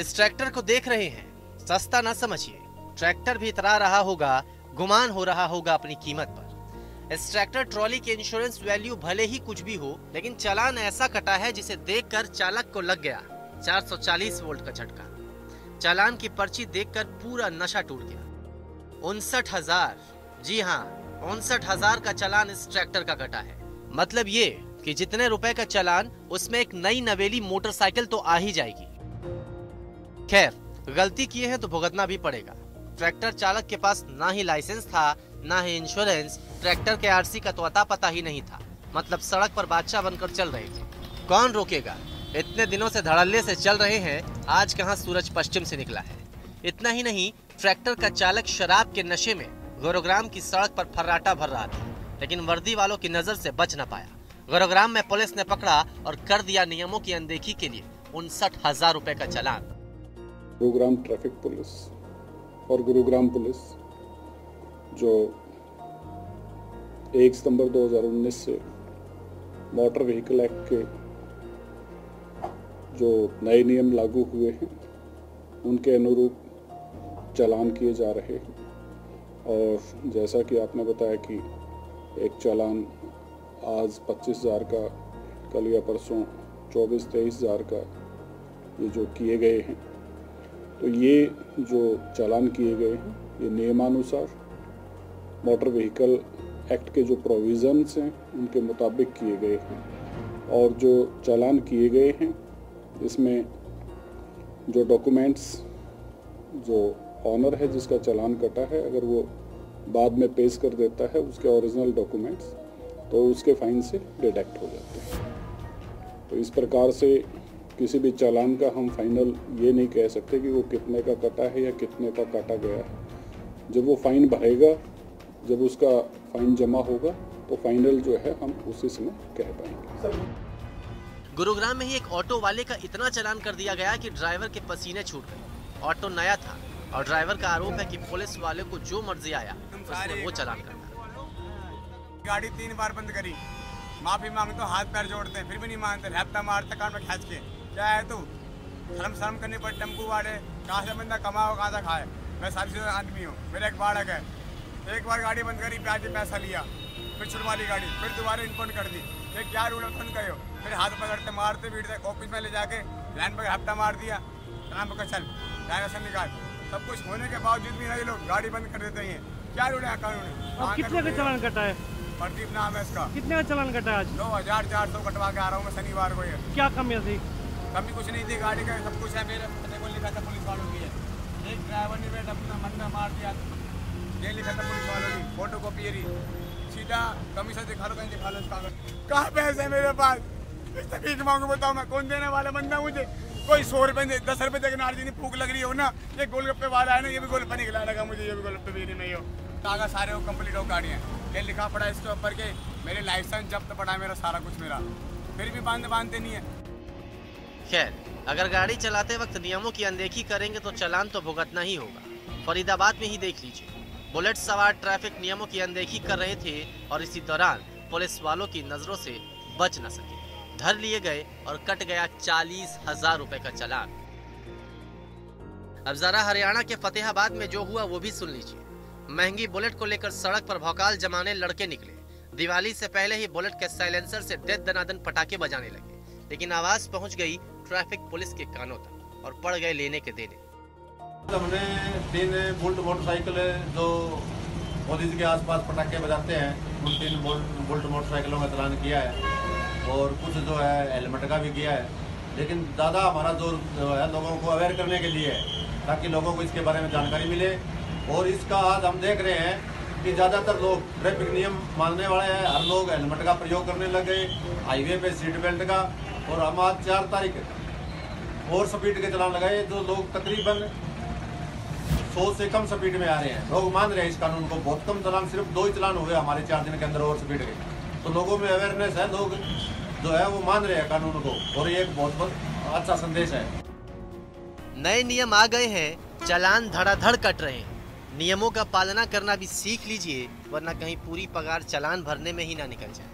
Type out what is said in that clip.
इस ट्रैक्टर को देख रहे हैं, सस्ता ना समझिए। ट्रैक्टर भी इतरा रहा होगा, गुमान हो रहा होगा अपनी कीमत पर। इस ट्रैक्टर ट्रॉली के इंश्योरेंस वैल्यू भले ही कुछ भी हो, लेकिन चालान ऐसा कटा है जिसे देखकर चालक को लग गया 440 वोल्ट का झटका। चालान की पर्ची देखकर पूरा नशा टूट गया। 59,000, जी हाँ 59,000 का चालान इस ट्रैक्टर का कटा है। मतलब ये कि जितने रुपए का चालान, उसमें एक नई नवेली मोटरसाइकिल तो आ ही जाएगी। खैर, गलती किए हैं तो भुगतना भी पड़ेगा। ट्रैक्टर चालक के पास ना ही लाइसेंस था ना ही इंश्योरेंस, ट्रैक्टर के आरसी का तो अता पता ही नहीं था। मतलब सड़क पर बादशाह बनकर चल रहे थे, कौन रोकेगा। इतने दिनों से धड़ल्ले से चल रहे हैं, आज कहाँ सूरज पश्चिम से निकला है। इतना ही नहीं, ट्रैक्टर का चालक शराब के नशे में गुरुग्राम की सड़क पर फर्राटा भर रहा था, लेकिन वर्दी वालों की नजर से बच न पाया। गुरुग्राम में पुलिस ने पकड़ा और कर दिया नियमों की अनदेखी के लिए 59,000 रुपए का चालान। गुरुग्राम ट्रैफिक पुलिस और गुरुग्राम पुलिस जो 1 सितंबर 2019 से मोटर व्हीकल एक्ट के जो नए नियम लागू हुए हैं, उनके अनुरूप चालान किए जा रहे हैं। और जैसा कि आपने बताया कि एक चालान आज 25,000 का, कल या परसों 24-23,000 का, ये जो किए गए हैं, तो ये जो चालान किए गए हैं ये नियमानुसार मोटर व्हीकल एक्ट के जो प्रोविज़न्स हैं उनके मुताबिक किए गए हैं। और जो चालान किए गए हैं इसमें जो डॉक्यूमेंट्स, जो ऑनर है जिसका चालान कटा है, अगर वो बाद में पेश कर देता है उसके ओरिजिनल डॉक्यूमेंट्स, तो उसके फाइन से डिडक्ट हो जाते हैं। तो इस प्रकार से किसी भी चालान का हम फाइनल ये नहीं कह सकते कि वो कितने का कटा है या कितने का काटा गया है। जब वो फाइन भरेगा, जब उसका फाइन जमा होगा, तो फाइनल जो है हम उसी समय कह पाएंगे। गुरुग्राम में ही एक ऑटो वाले का इतना चालान कर दिया गया कि ड्राइवर के पसीने छूट गए। ऑटो नया था और ड्राइवर का आरोप है कि पुलिस वाले को जो मर्जी आया उसमें वो चालान करता। गाड़ी 3 बार बंद करी, माफी मांगते तो हाथ पैर जोड़ते हैं, फिर भी नहीं मानते, रैप्ता मारते कान में खींच के, क्या है तू, शर्म शर्म करने पर टम्पू वाले, कहाँ से बंदा कमाओ कहाँ से खाए। मैं सारी आदमी हूँ, मेरा एक बाढ़ है, एक बार गाड़ी बंद करी, प्याज पैसा लिया, फिर छुड़वा ली गाड़ी, फिर दोबारा इनफोन कर दी, फिर क्या रूल फोन करो, फिर हाथ पकड़ते मारते भीड़ते, ऑफिस में ले जाके लाइन पर रैप्ता मार दिया, नाम पर चल डायरेक्शन निकाल, सब कुछ होने के बावजूद भी नहीं लोग गाड़ी बंद कर देते हैं, क्या रूल है कानून। कितने का चलान कटा है? प्रदीप नाम है इसका। कितने का चलान कटा है आज? 2400 कटवा के आ रहा हूँ मैं शनिवार को। ये क्या कमी थी? कमी कुछ नहीं थी, गाड़ी का सब कुछ है, मेरे पते को लिखा था पुलिस वालों की है, एक ड्राइवर ने मेरा अपना मन मार दिया, ये लिखा था पुलिस वालों की, फोटो कॉपी रही, सीधा कमीशन दिखा लो, कहीं दिखा लो कहाँ पैसे मेरे पास, इस तकलीफ मांगू, बताओ मैं कौन देने वाला बंदा, मुझे कोई 100 रुपये 10 रुपये देकर नारदी नहीं, भूख लग रही हो ना, ये गोलगप्पे वाला है ना, ये भी गोलगप्पे नहीं खिला लगा मुझे, ये भी गोलगप्पे भी नहीं हो, तागा सारे हो कंप्लीट हो गाड़ियाँ, ये लिखा पड़ा इसके ऊपर के, मेरे लाइसेंस जब्त पड़ा, मेरा सारा कुछ मेरा, फिर भी बांधते नहीं है। खैर, अगर गाड़ी चलाते वक्त नियमों की अनदेखी करेंगे तो चालान तो भुगतना ही होगा। फरीदाबाद में ही देख लीजिए, बुलेट सवार ट्रैफिक नियमों की अनदेखी कर रहे थे और इसी दौरान पुलिस वालों की नजरों से बच न सके, धर लिए गए और कट गया 40,000 रुपए का चालान। अब जरा हरियाणा के फतेहाबाद में जो हुआ वो भी सुन लीजिए। महंगी बुलेट को लेकर सड़क पर भौकाल जमाने लड़के निकले। दिवाली से पहले ही बुलेट के साइलेंसर से देश दनादन पटाखे बजाने लगे, लेकिन आवाज पहुंच गई ट्रैफिक पुलिस के कानों तक और पड़ गए लेने के देने। हमने 3 बुलेट मोटरसाइकिल जो मोदी जी के आसपास पटाखे बजाते हैं, उन 3 बुलेट मोटरसाइकिलों का चलान किया है और कुछ जो है हेलमेट का भी किया है। लेकिन ज्यादा हमारा जोर जो है लोगों को अवेयर करने के लिए है, ताकि लोगों को इसके बारे में जानकारी मिले। और इसका आज हम देख रहे हैं कि ज़्यादातर लोग ट्रैफिक नियम मानने वाले हैं, हर लोग हेलमेट का प्रयोग करने लगे, हाईवे पे सीट बेल्ट का। और हम आज 4 तारीख और स्पीड के चलान लगाए, जो लोग तकरीबन 100 से कम स्पीड में आ रहे हैं। लोग मान रहे हैं इस कानून को, बहुत कम चलान, सिर्फ 2 ही चलान हुए हमारे 4 दिन के अंदर और स्पीड के। तो लोगों में अवेयरनेस है, लोग जो है वो मान रहे हैं कानून को, और ये एक बहुत अच्छा संदेश है। नए नियम आ गए हैं, चालान धड़ाधड़ कट रहे हैं। नियमों का पालना करना भी सीख लीजिए, वरना कहीं पूरी पगार चालान भरने में ही ना निकल जाए।